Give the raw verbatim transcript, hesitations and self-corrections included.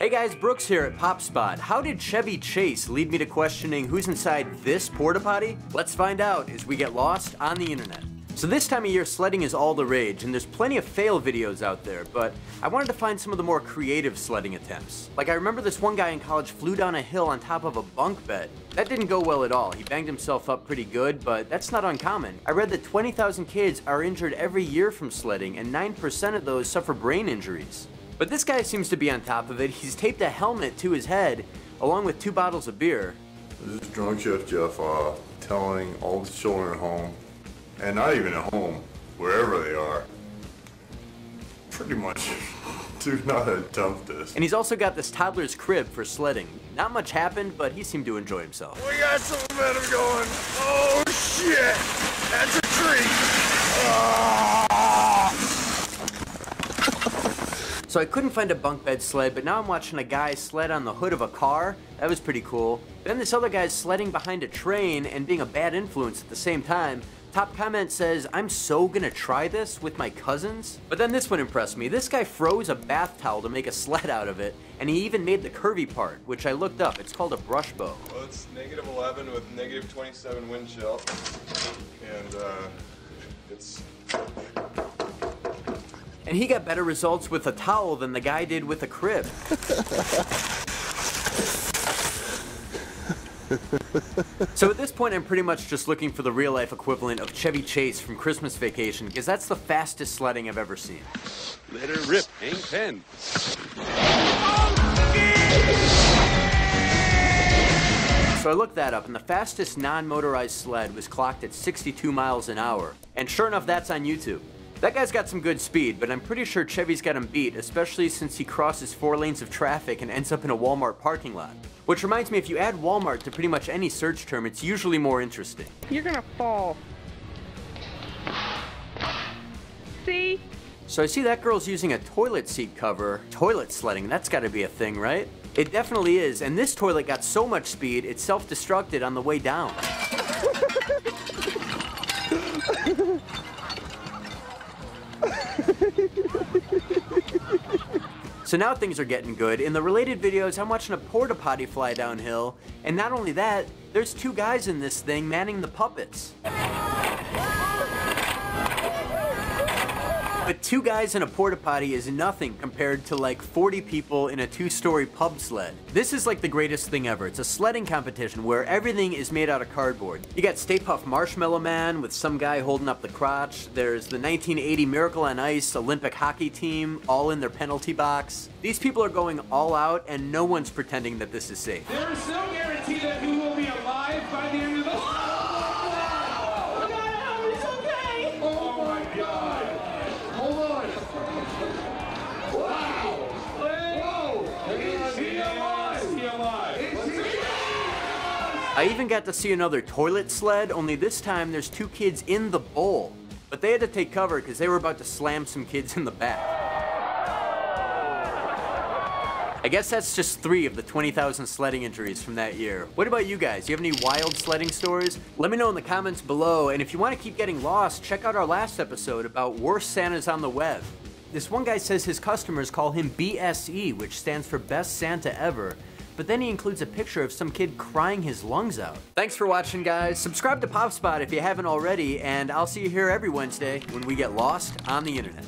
Hey guys, Brooks here at Pop Spot. How did Chevy Chase lead me to questioning who's inside this porta potty? Let's find out as we get lost on the internet. So this time of year, sledding is all the rage, and there's plenty of fail videos out there, but I wanted to find some of the more creative sledding attempts. Like I remember this one guy in college flew down a hill on top of a bunk bed. That didn't go well at all. He banged himself up pretty good, but that's not uncommon. I read that twenty thousand kids are injured every year from sledding, and nine percent of those suffer brain injuries. But this guy seems to be on top of it. He's taped a helmet to his head, along with two bottles of beer. This is Drunk Chef Jeff uh, telling all the children at home, and not even at home, wherever they are, pretty much, do not attempt this. And he's also got this toddler's crib for sledding. Not much happened, but he seemed to enjoy himself. We got some momentum going. Oh shit, that's a treat. Oh. So I couldn't find a bunk bed sled, but now I'm watching a guy sled on the hood of a car. That was pretty cool. Then this other guy's sledding behind a train and being a bad influence at the same time. Top comment says, "I'm so gonna try this with my cousins." But then this one impressed me. This guy froze a bath towel to make a sled out of it, and he even made the curvy part, which I looked up. It's called a brush bow. Well, it's negative eleven with negative twenty-seven wind chill, and uh, it's... And he got better results with a towel than the guy did with a crib. So at this point, I'm pretty much just looking for the real life equivalent of Chevy Chase from Christmas Vacation, because that's the fastest sledding I've ever seen. Let her rip, hang ten. So I looked that up, and the fastest non-motorized sled was clocked at sixty-two miles an hour. And sure enough, that's on YouTube. That guy's got some good speed, but I'm pretty sure Chevy's got him beat, especially since he crosses four lanes of traffic and ends up in a Walmart parking lot. Which reminds me, if you add Walmart to pretty much any search term, it's usually more interesting. You're gonna fall. See? So I see that girl's using a toilet seat cover. Toilet sledding, that's gotta be a thing, right? It definitely is, and this toilet got so much speed, it self-destructed on the way down. So now things are getting good. In the related videos, I'm watching a porta potty fly downhill, and not only that, there's two guys in this thing manning the puppets. But two guys in a porta potty is nothing compared to like forty people in a two-story pub sled. This is like the greatest thing ever. It's a sledding competition where everything is made out of cardboard. You got Stay Puft Marshmallow Man with some guy holding up the crotch. There's the nineteen eighty Miracle on Ice Olympic hockey team all in their penalty box. These people are going all out, and no one's pretending that this is safe. There is no guarantee that you will be alive by the end of the... Oh, God, it's okay! Oh my God! I even got to see another toilet sled, only this time there's two kids in the bowl. But they had to take cover because they were about to slam some kids in the back. I guess that's just three of the twenty thousand sledding injuries from that year. What about you guys? Do you have any wild sledding stories? Let me know in the comments below, and if you want to keep getting lost, check out our last episode about worst Santas on the web. This one guy says his customers call him B S E, which stands for Best Santa Ever. But then he includes a picture of some kid crying his lungs out. Thanks for watching, guys. Subscribe to Pop Spot if you haven't already, and I'll see you here every Wednesday when we get lost on the internet.